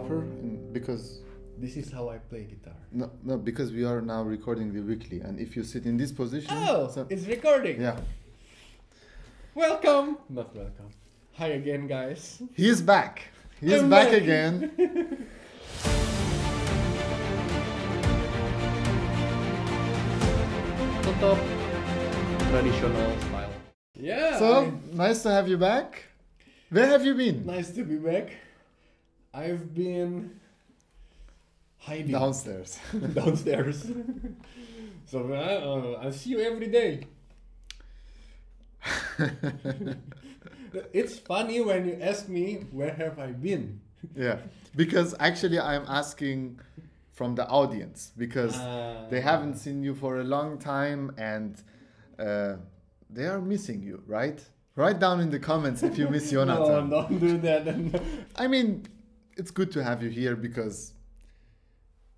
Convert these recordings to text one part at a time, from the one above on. proper, and because this is how I play guitar. No, no, because we are now recording the weekly, and if you sit in this position, oh, so it's recording. Yeah. Welcome. Not welcome. Hi again, guys. He's back. He's back again. Top traditional style. Yeah. So nice to have you back. Where have you been? Nice to be back. I've been hiding downstairs. Downstairs. So I see you every day. It's funny when you ask me where have I been. Yeah, because actually I'm asking from the audience, because they haven't seen you for a long time, and they are missing you, right? Write down in the comments if you miss Jonathan. No, don't do that. I mean, it's good to have you here because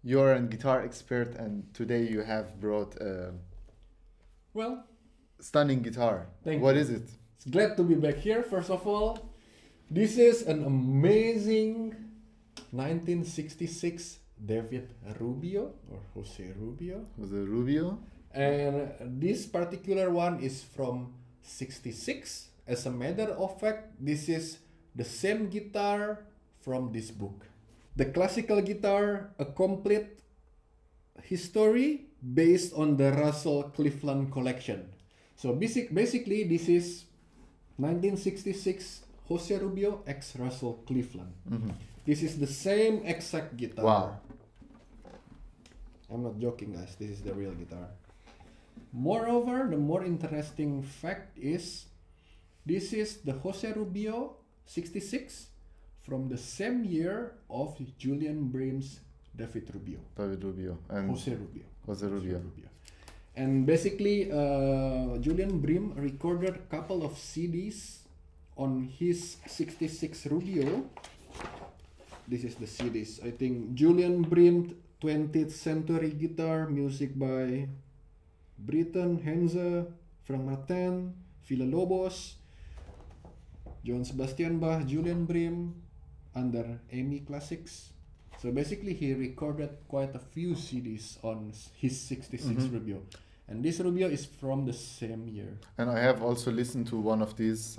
you're a guitar expert, and today you have brought a stunning guitar. Thank you. What is it? It's glad to be back here, first of all. This is an amazing 1966 David Rubio, or Jose Rubio. Jose Rubio. And this particular one is from 66. As a matter of fact, this is the same guitar from this book. The classical guitar, a complete history based on the Russell Cleveland collection. So basically this is 1966 Jose Rubio x Russell Cleveland. Mm-hmm. This is the same exact guitar. Wow. I'm not joking, guys. This is the real guitar. Moreover, the more interesting fact is this is the Jose Rubio 66 from the same year of Julian Bream's David Rubio. David Rubio. And Jose Rubio. Jose Rubio. Jose Rubio. And basically, Julian Bream recorded a couple of CDs on his 66 Rubio. This is the CDs. I think Julian Bream 20th Century Guitar, music by Britten, Henze, Frank Martin, Villa Lobos, John Sebastian Bach, Julian Bream, under EMI Classics. So basically he recorded quite a few CDs on his 66 Rubio. And this Rubio is from the same year. And I have also listened to one of these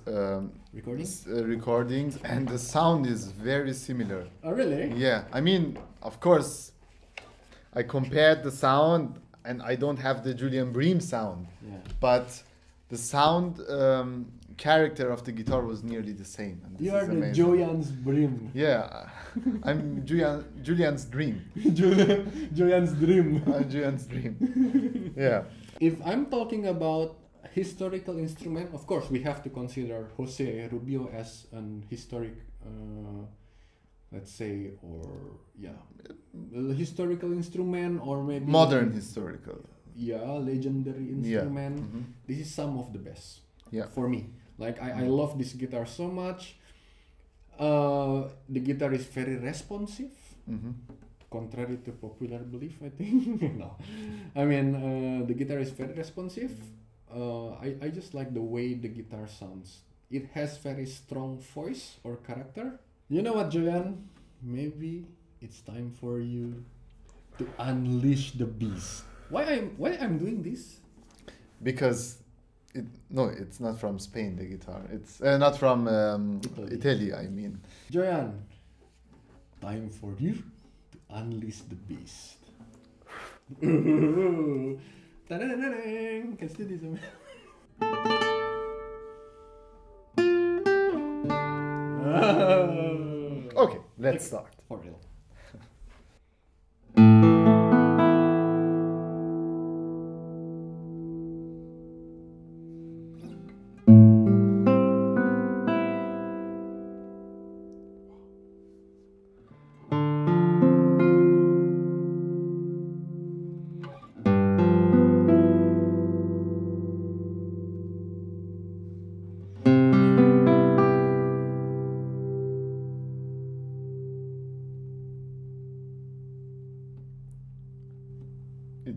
recordings, and the sound is very similar. Oh, really? Yeah. I mean, of course, I compared the sound, and I don't have the Julian Bream sound. Yeah. But the sound character of the guitar was nearly the same. And you are the Julian's Bream. Yeah. I'm Julian's Dream. Julian's Dream. I'm Julian's Dream. Yeah. If I'm talking about historical instrument, of course, we have to consider Jose Rubio as an historic, let's say, or, yeah, historical instrument, or maybe... modern historical. Yeah, legendary instrument. Yeah. Mm-hmm. This is some of the best. Yeah. For me. Like, I love this guitar so much. The guitar is very responsive. Mm-hmm. Contrary to popular belief, I think. No. I mean, the guitar is very responsive. I just like the way the guitar sounds. It has very strong voice or character. You know what, Julian? Maybe it's time for you to unleash the beast. Why I'm doing this? Because it's not from Spain, the guitar. It's not from Italy, I mean. Joyan, time for you to unleash the beast. Can still do some. Okay, let's start. For real.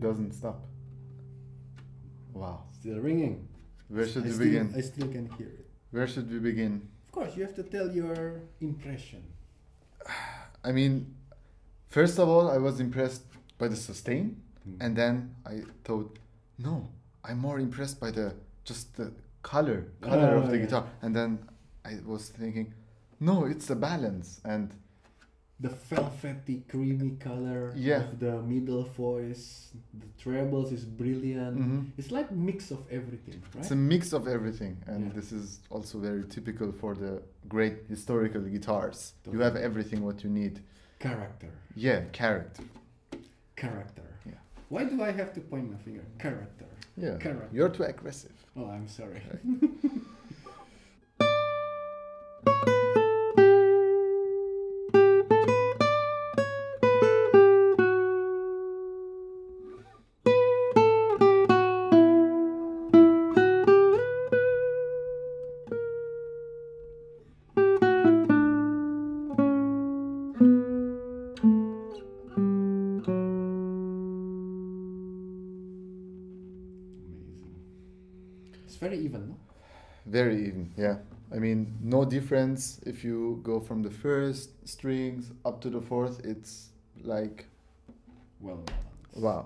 Doesn't stop. Wow. Still ringing. Where should we begin? I still can hear it. Where should we begin? Of course, you have to tell your impression. I mean, first of all, I was impressed by the sustain, and then I thought, no, I'm more impressed by the just the color of the guitar. And then I was thinking, no, it's the balance and the velvety, creamy color of the middle voice, the trebles is brilliant. It's like mix of everything, right? It's a mix of everything, and this is also very typical for the great historical guitars. Totally. You have everything what you need. Character. Yeah, character. Character. Yeah. Why do I have to point my finger? Character. Yeah. Character. You're too aggressive. Oh, I'm sorry. Okay. Very even, yeah. I mean, no difference if you go from the first strings up to the fourth. It's like, well, wow.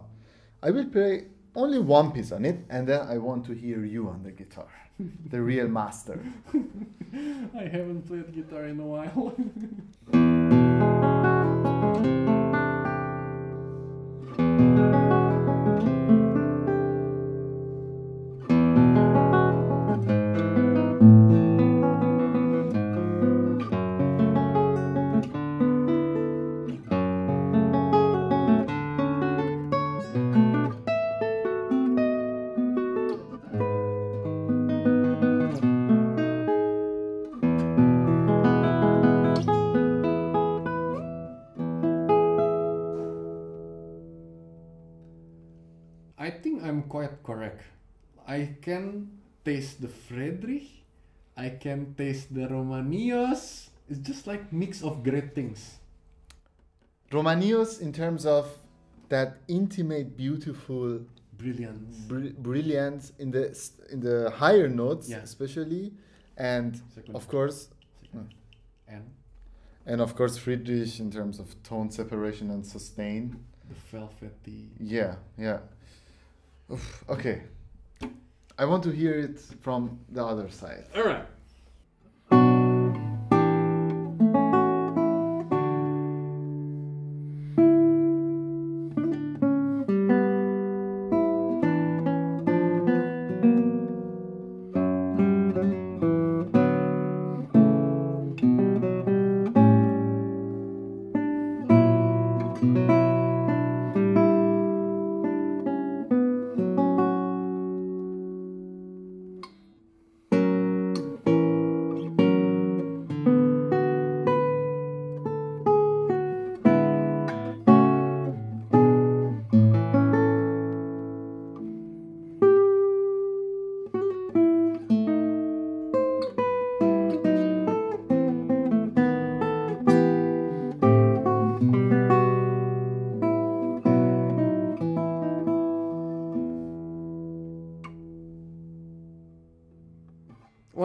I will play only one piece on it, and then I want to hear you on the guitar, the real master. I haven't played guitar in a while. I can taste the Friedrich, I can taste the Romanios. It's just like mix of great things. Romanios in terms of that intimate, beautiful brilliance, brilliance in the higher notes, especially, and of course, and of course Friedrich in terms of tone separation and sustain. The velvety. Yeah, yeah. Oof, okay. I want to hear it from the other side. All right.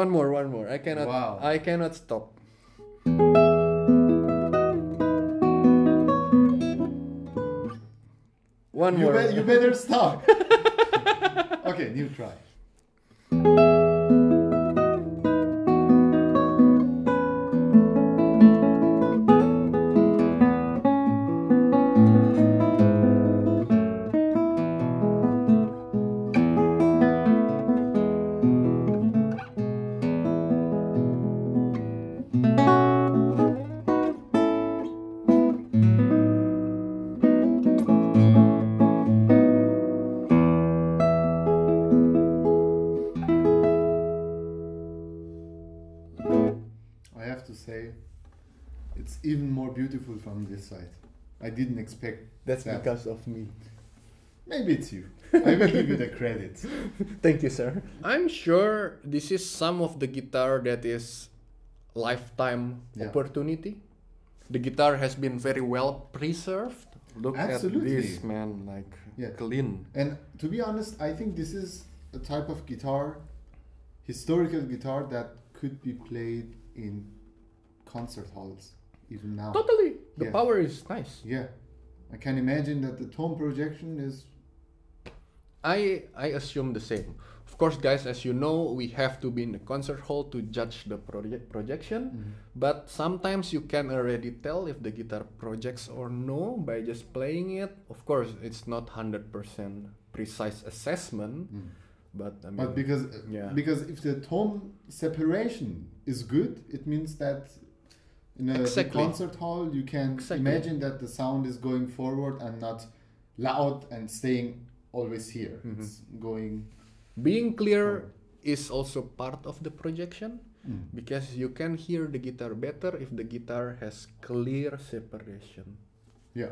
One more. I cannot. Wow. I cannot stop. One more. You better stop. Okay, new try. Beautiful from this side. I didn't expect that. Because of me. Maybe it's you. I will give you the credit. Thank you, sir. I'm sure this is some of the guitar that is lifetime opportunity. The guitar has been very well preserved. Look at this, man, like clean. And to be honest, I think this is a type of guitar, historical guitar, that could be played in concert halls. Even now. Totally. The power is nice. Yeah, I can imagine that the tone projection is. I assume the same. Of course, guys, as you know, we have to be in the concert hall to judge the projection. Mm-hmm. But sometimes you can already tell if the guitar projects or no by just playing it. Of course, it's not 100% precise assessment, but I mean, but because if the tone separation is good, it means that in a concert hall you can imagine that the sound is going forward and not loud and staying always here. Mm-hmm. It's going. Being clear is also part of the projection, because you can hear the guitar better if the guitar has clear separation. Yeah,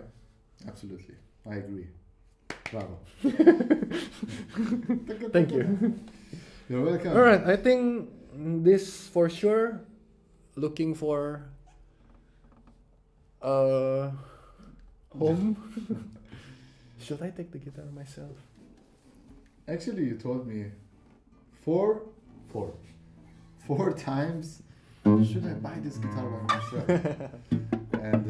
absolutely. I agree. Bravo. Thank you. You're welcome. All right, I think this for sure. Looking for a home. Should I take the guitar myself? Actually, you told me four times, should I buy this guitar by myself? And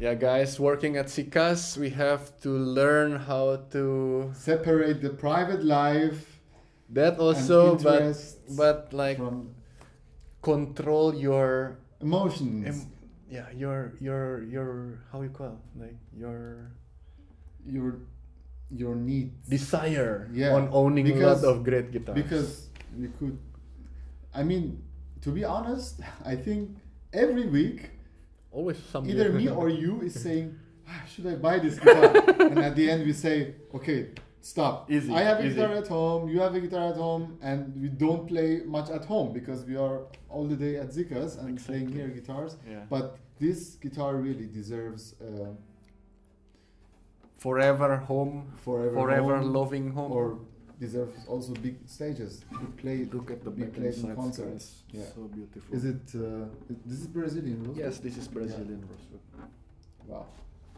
yeah, guys, working at Siccas, we have to learn how to separate the private life. That also, but like control your emotions. Your how you call it? Like your need, desire on owning a lot of great guitars. Because you could, I mean, to be honest, I think every week, always somebody, either me or you, is saying, should I buy this guitar? And at the end we say, okay, stop. Easy, I have a guitar at home, you have a guitar at home, and we don't play much at home because we are all the day at Siccas and playing here guitars. Yeah. But this guitar really deserves forever home, forever home, loving home, or deserves also big stages. We play, look at the big plays in concerts. Yeah. So beautiful. Is it? This is Brazilian rosewood. Yes, this is Brazilian rosewood. Wow,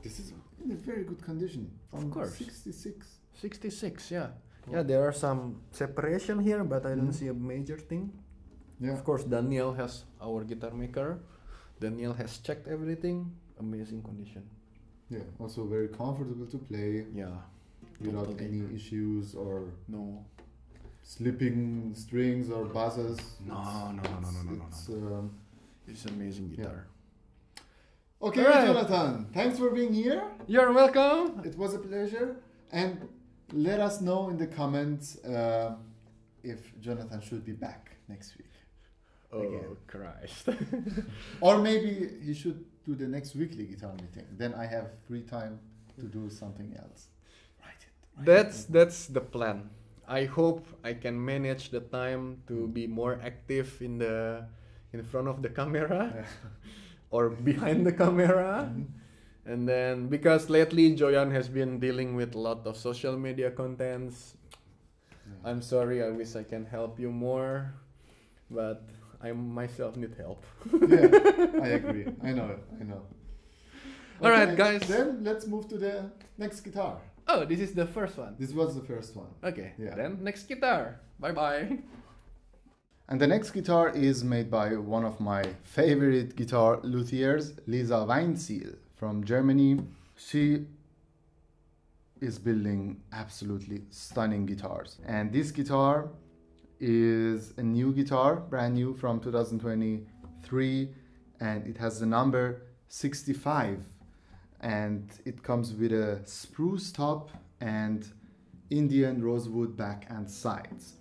this is in a very good condition. From of course, 66. 66, yeah, cool. Yeah. There are some separation here, but I don't see a major thing. Yeah. Of course, Daniel has our guitar maker. Daniel has checked everything. Amazing condition. Yeah, also very comfortable to play. Yeah, without any issues or slipping strings or basses. No. It's amazing guitar. Yeah. Okay, right. Jonathan, thanks for being here. You're welcome. It was a pleasure. And let us know in the comments if Jonathan should be back next week. Oh, again. Christ. Or maybe he should do the next weekly guitar meeting. Then I have free time to do something else. That's the plan. I hope I can manage the time to be more active in front of the camera or behind the camera. And then, because lately Joyan has been dealing with a lot of social media contents. I'm sorry, I wish I can help you more, but I myself need help. Yeah, I agree. I know. Okay, all right, guys. Then let's move to the next guitar. Oh, this is the first one. This was the first one. Okay, then next guitar. Bye-bye. And the next guitar is made by one of my favorite guitar luthiers, Lisa Weinzierl from Germany. She is building absolutely stunning guitars. And this guitar is a new guitar, brand new, from 2023, and it has the number 65, and it comes with a spruce top and Indian rosewood back and sides.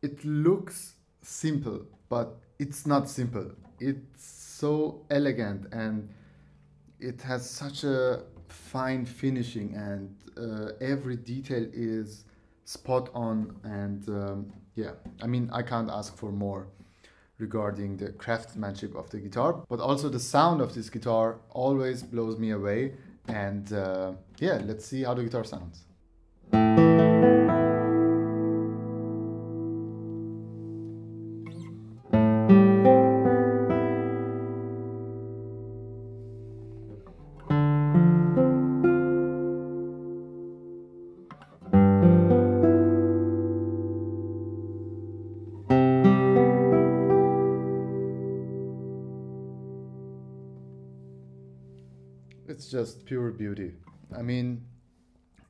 It looks simple, but it's not simple. It's so elegant, and it has such a fine finishing, and every detail is spot on, and yeah, I mean, I can't ask for more regarding the craftsmanship of the guitar, but also the sound of this guitar always blows me away. And yeah, let's see how the guitar sounds. it's just pure beauty. I mean,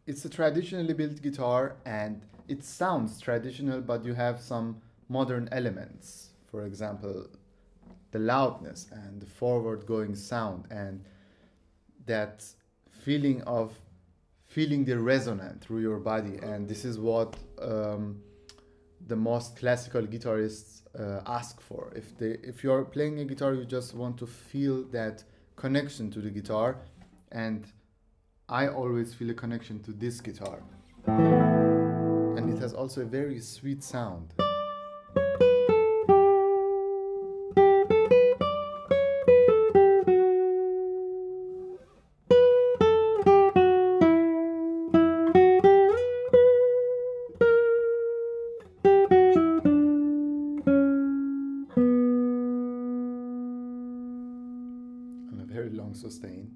it's a traditionally built guitar and it sounds traditional, but you have some modern elements. For example, the loudness and the forward-going sound and that feeling of feeling the resonance through your body. And this is what the most classical guitarists ask for. If you're playing a guitar, you just want to feel that connection to the guitar. And I always feel a connection to this guitar. And it has also a very sweet sound. And a very long sustain.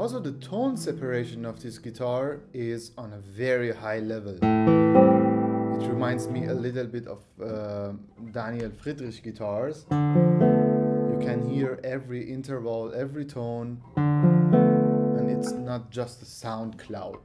Also, the tone separation of this guitar is on a very high level. It reminds me a little bit of Daniel Friedrich guitars. You can hear every interval, every tone, and it's not just a sound cloud.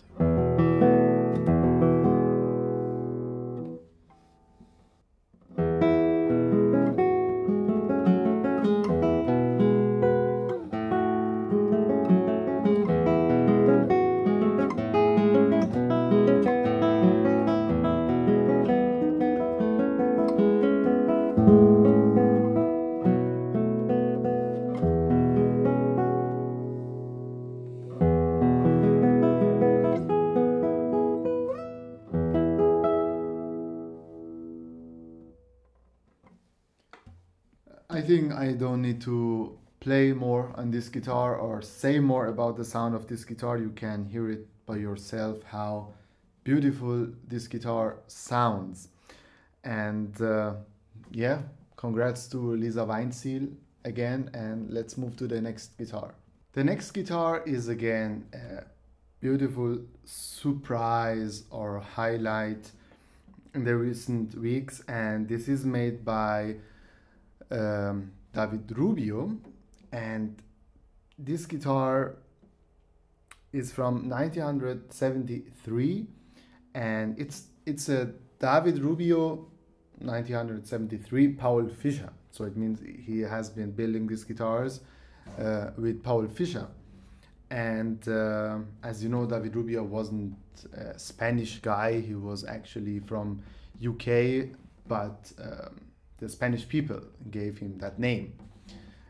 I think I don't need to play more on this guitar or say more about the sound of this guitar. You can hear it by yourself how beautiful this guitar sounds. And yeah, congrats to Lisa Weinzierl again, and let's move to the next guitar. The next guitar is again a beautiful surprise or highlight in the recent weeks, and this is made by David Rubio, and this guitar is from 1973, and it's a David Rubio 1973 Paul Fischer, so it means he has been building these guitars with Paul Fischer. And as you know, David Rubio wasn't a Spanish guy, he was actually from UK, but the Spanish people gave him that name,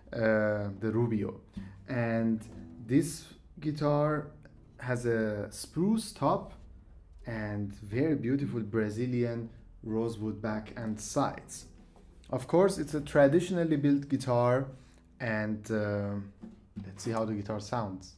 the Rubio. And this guitar has a spruce top and very beautiful Brazilian rosewood back and sides. Of course, it's a traditionally built guitar, and let's see how the guitar sounds.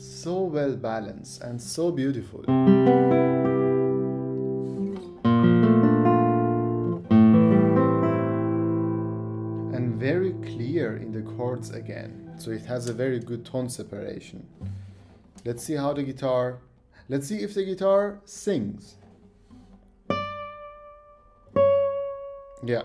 So well balanced and so beautiful. And very clear in the chords again. So it has a very good tone separation. Let's see how the guitar... Let's see if the guitar sings. Yeah.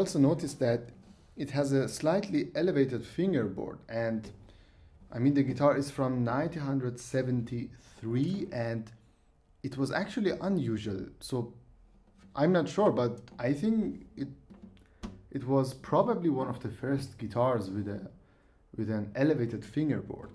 also noticed that it has a slightly elevated fingerboard, and I mean the guitar is from 1973 and it was actually unusual, so I'm not sure, but I think it was probably one of the first guitars with an elevated fingerboard.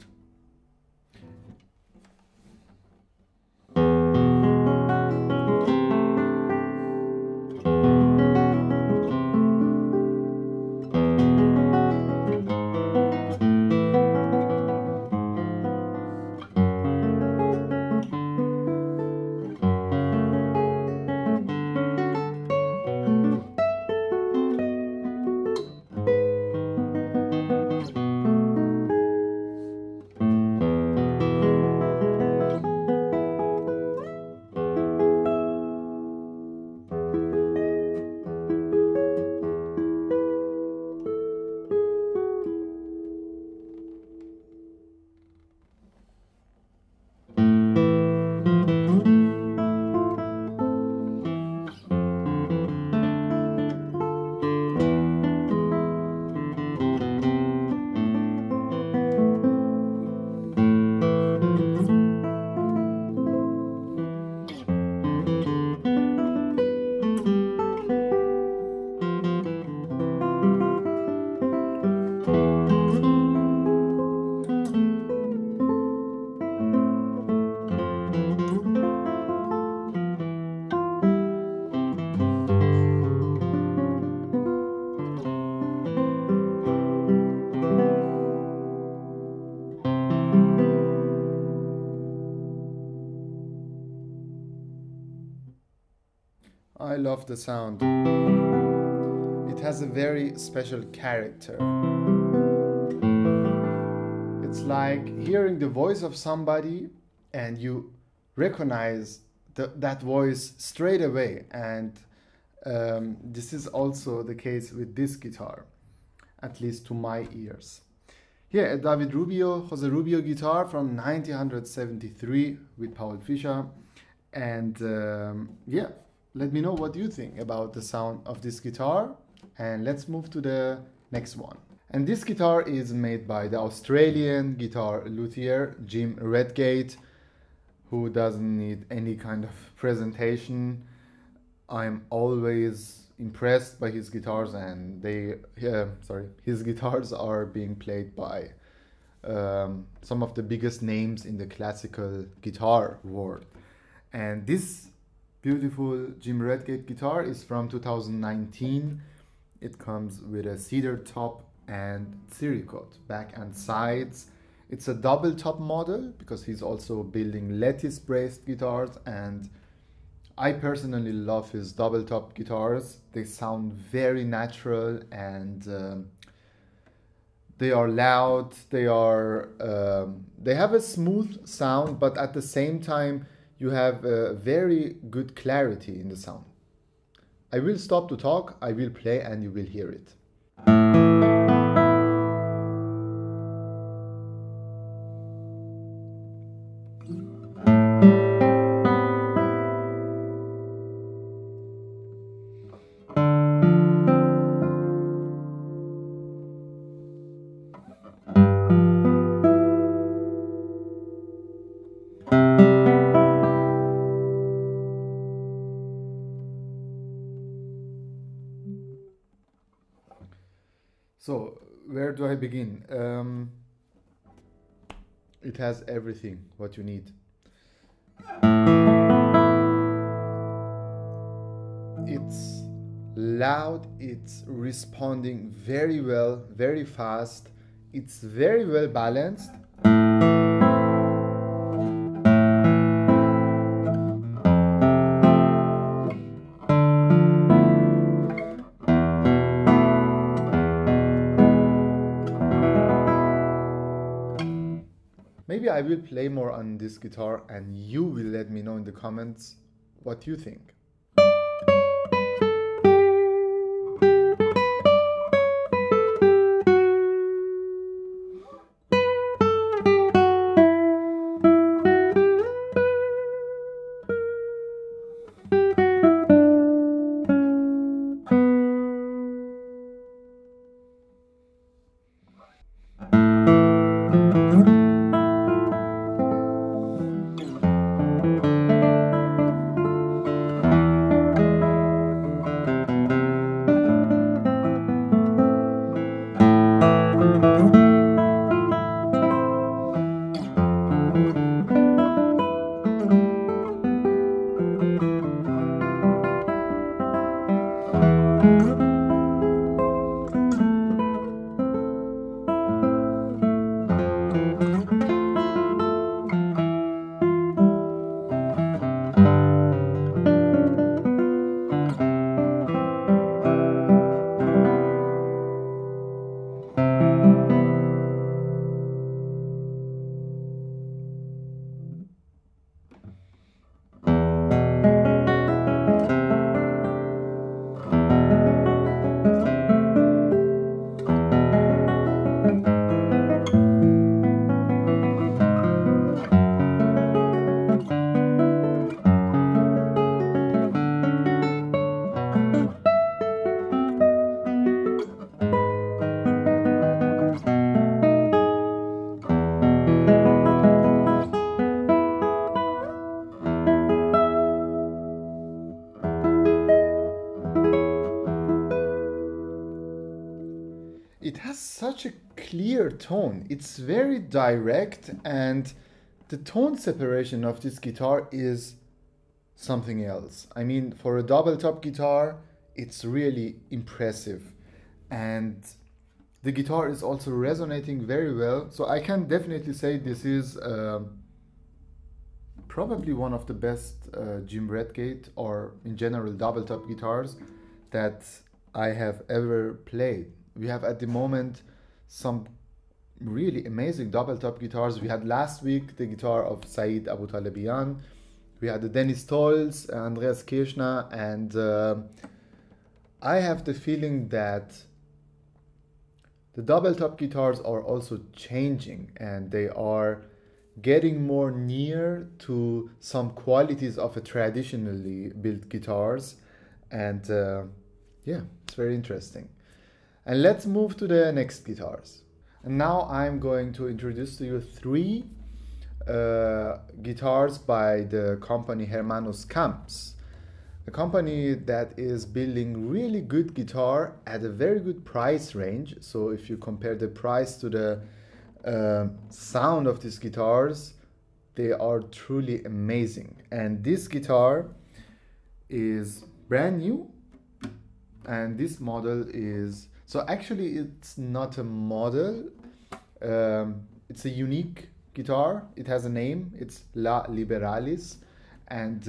I love the sound. It has a very special character. It's like hearing the voice of somebody and you recognize that voice straight away, and this is also the case with this guitar, at least to my ears. Here, a David Rubio, Jose Rubio guitar from 1973 with Paul Fischer, and yeah. Let me know what you think about the sound of this guitar, and let's move to the next one. And this guitar is made by the Australian guitar luthier Jim Redgate, who doesn't need any kind of presentation. I'm always impressed by his guitars, and his guitars are being played by some of the biggest names in the classical guitar world. And this beautiful Jim Redgate guitar is from 2019. It comes with a cedar top and Tsiricot back and sides. It's a double top model because he's also building lattice braced guitars, and I personally love his double top guitars. They sound very natural, and they are loud, they have a smooth sound, but at the same time you have a very good clarity in the sound. I will stop to talk, I will play, and you will hear it. So, where do I begin? It has everything what you need. It's loud, it's responding very well, very fast, it's very well balanced. I will play more on this guitar, and you will let me know in the comments what you think. clear tone. It's very direct, and the tone separation of this guitar is something else. I mean, for a double top guitar, it's really impressive. And the guitar is also resonating very well. So I can definitely say this is probably one of the best Jim Redgate, or in general double top guitars, that I have ever played. We have at the moment some really amazing double top guitars. We had last week the guitar of Saeed Abutalebiyan. We had the Dennis Tolls, Andreas Kirchner, and I have the feeling that the double top guitars are also changing, and they are getting more near to some qualities of a traditionally built guitars. And yeah, it's very interesting. And let's move to the next guitars. And now I'm going to introduce to you three guitars by the company Hermanos Camps, a company that is building really good guitar at a very good price range. So if you compare the price to the sound of these guitars, they are truly amazing. And this guitar is brand new, and this model is, so actually it's not a model, it's a unique guitar. It has a name, it's La Liberalis, and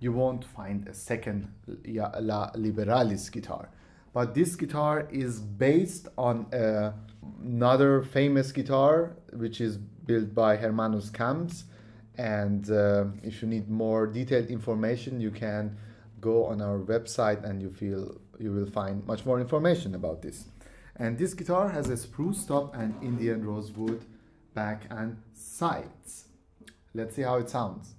you won't find a second La Liberalis guitar. But this guitar is based on another famous guitar, which is built by Hermanos Camps. And if you need more detailed information, you can go on our website and you will find much more information about this. And this guitar has a spruce top and Indian rosewood back and sides. Let's see how it sounds.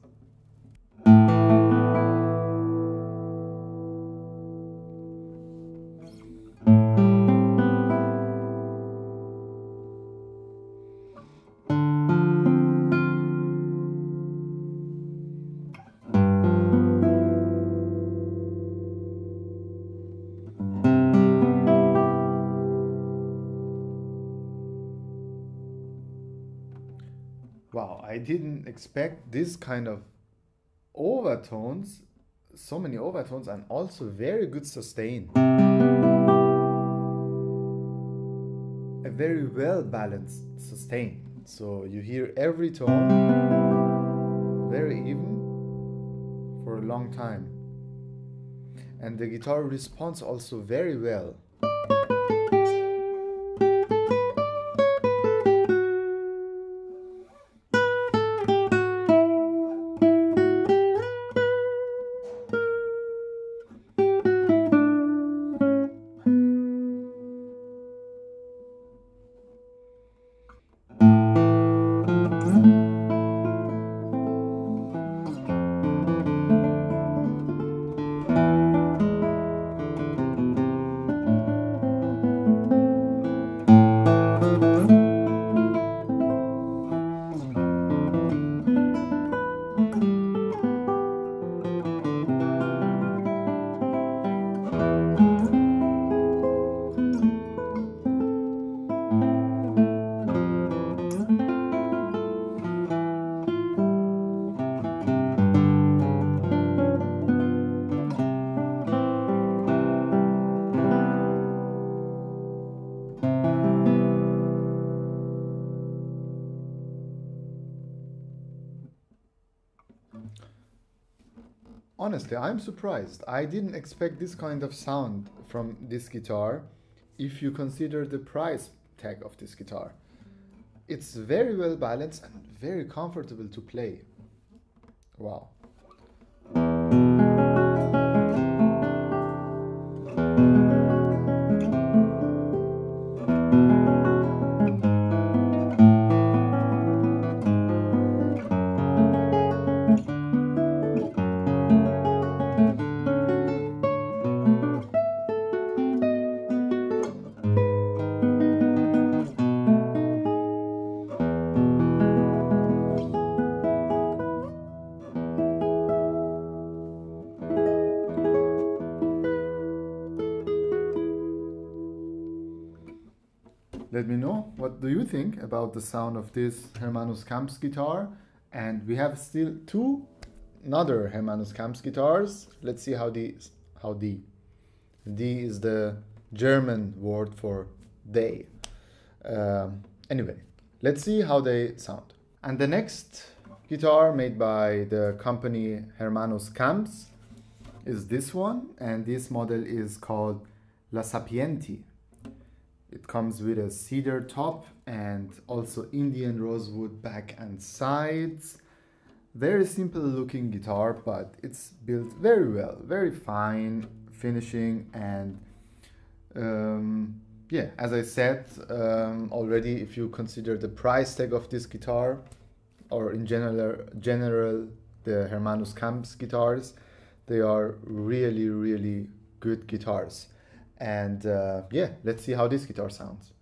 Wow, I didn't expect this kind of overtones, so many overtones, and also very good sustain. A very well balanced sustain. So you hear every tone very even for a long time. And the guitar responds also very well. Honestly, I'm surprised. I didn't expect this kind of sound from this guitar if you consider the price tag of this guitar. It's very well balanced and very comfortable to play. Wow. let me know what do you think about the sound of this Hermanos Camps guitar. And we have still two another Hermanos Camps guitars. Let's see how D is the German word for they. Anyway, let's see how they sound. And the next guitar made by the company Hermanos Camps is this one, and this model is called La Sapienti. It comes with a cedar top and also Indian rosewood back and sides. Very simple looking guitar, but it's built very well, very fine finishing, and yeah, as I said already, if you consider the price tag of this guitar, or in general the Hermanos Camps guitars, they are really, really good guitars. And yeah, let's see how this guitar sounds.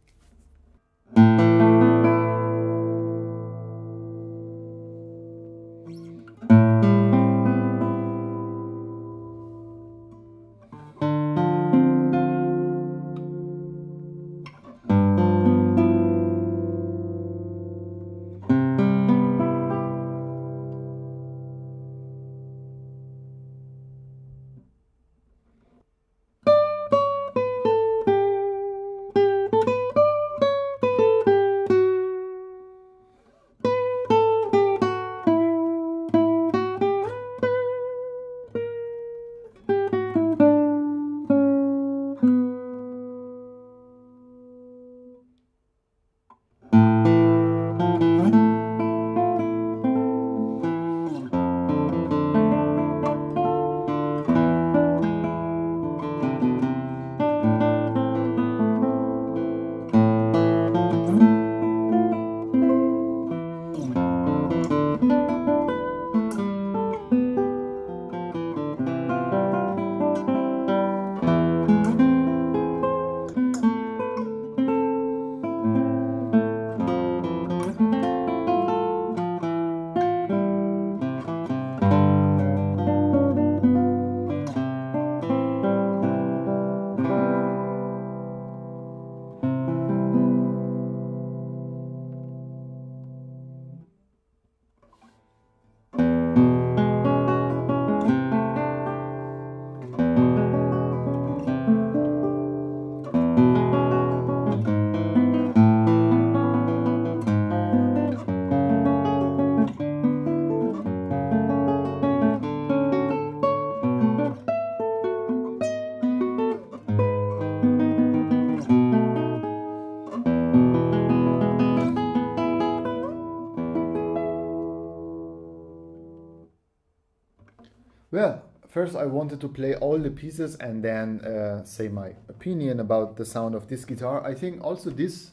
Well, first I wanted to play all the pieces and then say my opinion about the sound of this guitar. I think also this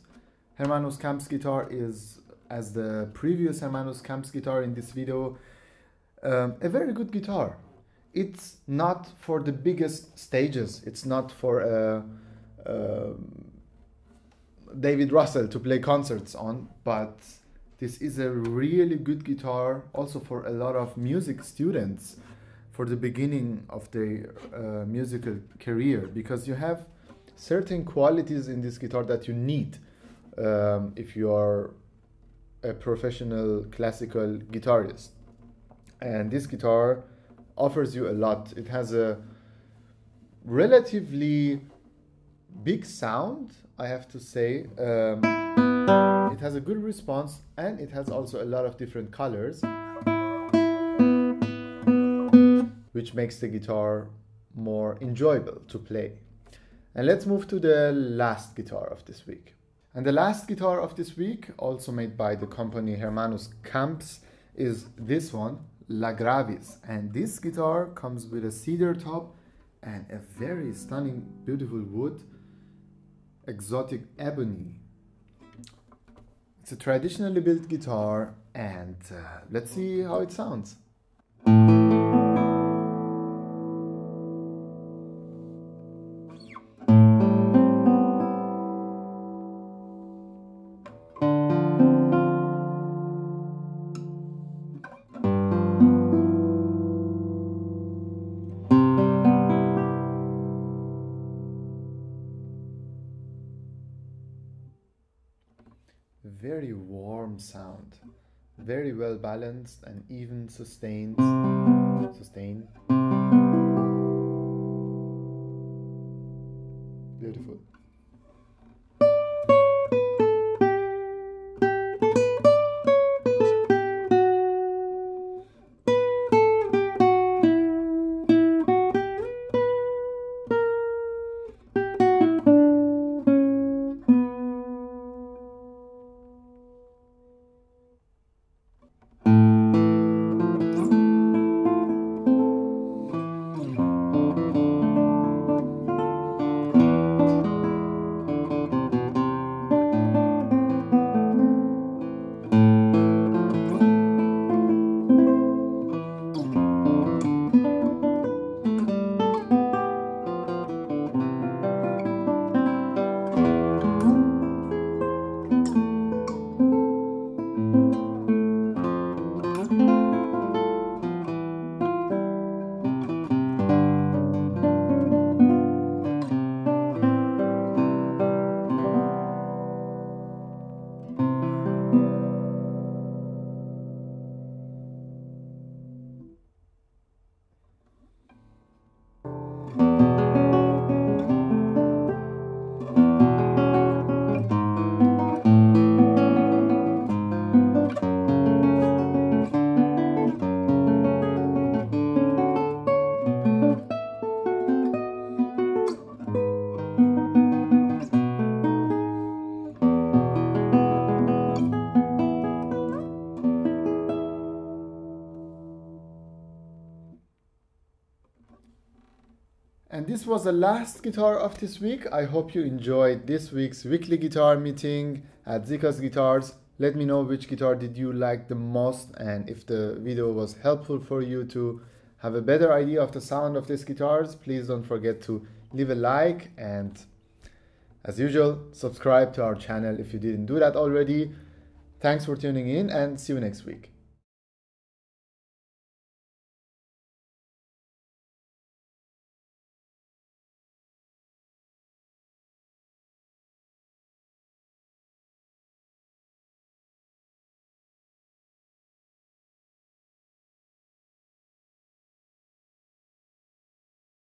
Hermanos Camps guitar is, as the previous Hermanos Camps guitar in this video, a very good guitar. It's not for the biggest stages. It's not for David Russell to play concerts on, but this is a really good guitar also for a lot of music students, for the beginning of their musical career, because you have certain qualities in this guitar that you need if you are a professional classical guitarist. And this guitar offers you a lot. It has a relatively big sound, I have to say. It has a good response, and it has also a lot of different colors, which makes the guitar more enjoyable to play. And let's move to the last guitar of this week. And the last guitar of this week, also made by the company Hermanos Camps, is this one, La Gravis. And this guitar comes with a cedar top and a very stunning, beautiful wood, exotic ebony. It's a traditionally built guitar, and let's see how it sounds. very warm sound, very well balanced and even sustained. Beautiful. And this was the last guitar of this week. I hope you enjoyed this week's weekly guitar meeting at Siccas Guitars. Let me know which guitar did you like the most, and if the video was helpful for you to have a better idea of the sound of these guitars, please don't forget to leave a like, and as usual, subscribe to our channel if you didn't do that already. Thanks for tuning in and see you next week.